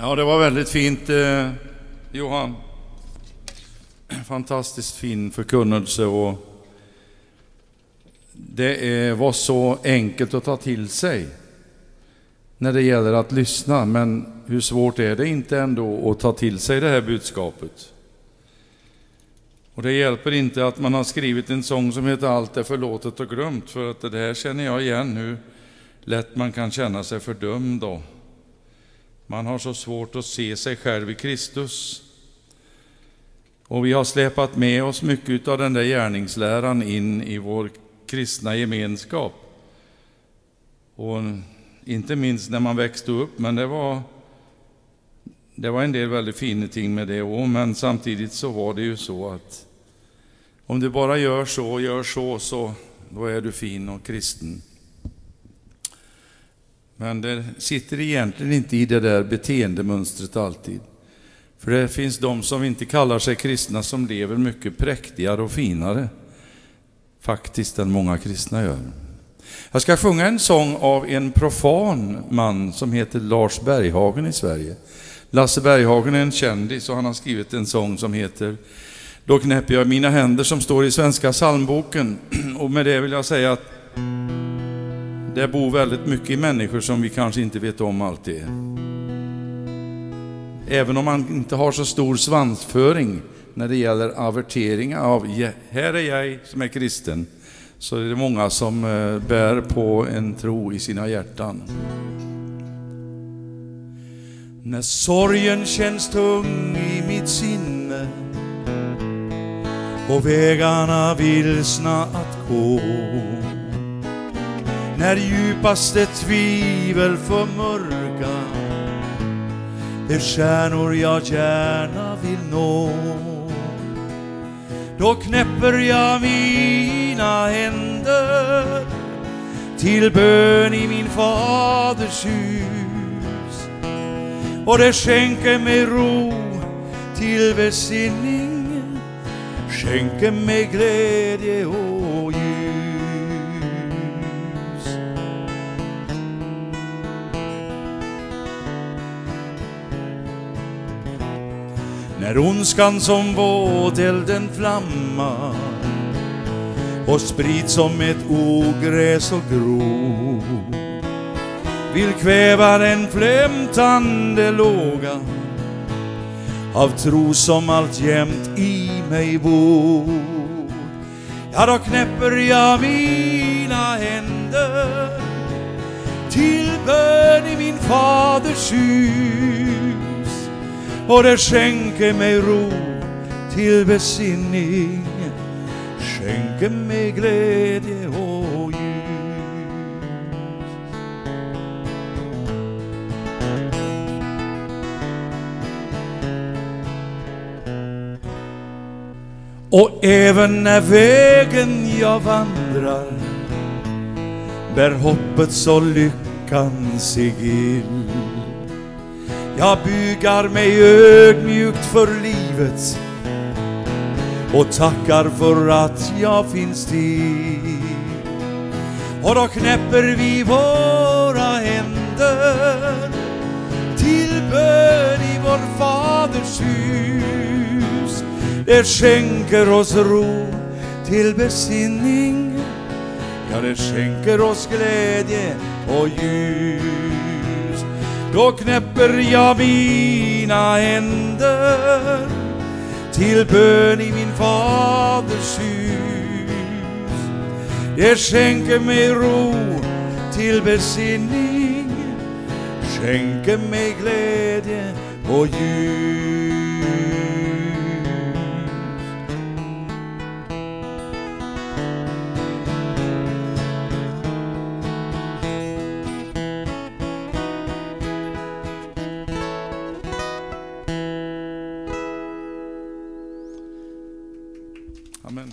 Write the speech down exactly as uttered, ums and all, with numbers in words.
Ja, det var väldigt fint, eh, Johan. Fantastiskt fin förkunnelse, och det är, var så enkelt att ta till sig när det gäller att lyssna. Men hur svårt är det inte ändå att ta till sig det här budskapet? Och det hjälper inte att man har skrivit en sång som heter Allt är förlåtet och glömt, för att det här känner jag igen, hur lätt man kan känna sig fördömd då. Man har så svårt att se sig själv i Kristus. Och vi har släpat med oss mycket av den där gärningsläran in i vår kristna gemenskap. Och inte minst när man växte upp, men det var, det var en del väldigt fina ting med det. Och, men samtidigt så var det ju så att om du bara gör så och gör så, så då är du fin och kristen. Men det sitter egentligen inte i det där beteendemönstret alltid. För det finns de som inte kallar sig kristna som lever mycket präktigare och finare faktiskt än många kristna gör. Jag ska sjunga en sång av en profan man som heter Lars Bergenhagen i Sverige. Lasse Berghagen är en kändis, och han har skrivit en sång som heter Då knäpper jag mina händer, som står i Svenska psalmboken. Och med det vill jag säga att det bor väldigt mycket i människor som vi kanske inte vet om alltid. Även om man inte har så stor svansföring när det gäller averteringar av här är jag som är kristen, så är det många som bär på en tro i sina hjärtan. När sorgen känns tung i mitt sinne och vägarna vilsna att gå, när djupaste tvivel förmörkar de stjärnor jag gärna vill nå, då knäpper jag mina händer till bön i min faders hus, och det skänker mig ro till besinning, skänker mig glädje och ljus. När ondskan som vådelden flammar och sprids som ett ogräs och grov, vill kväva den flämtande låga av tro som alltjämt i mig bor, ja, då knäpper jag mina händer till bön i min faders hus, och det skänker mig ro till besinning, skänker mig glädje och ljus. Och även när vägen jag vandrar bär hoppets och lyckans sigill, jag bygger mig ödmjukt för livet och tackar för att jag finns till. Och då knäpper vi våra händer till bön i vår faders hus, det skänker oss ro till besinning, ja, det skänker oss glädje och ljus. Då knäpper jag mina händer till bön i min faders hus, det skänker mig ro till besinning, skänker mig glädje och ljus. Amen.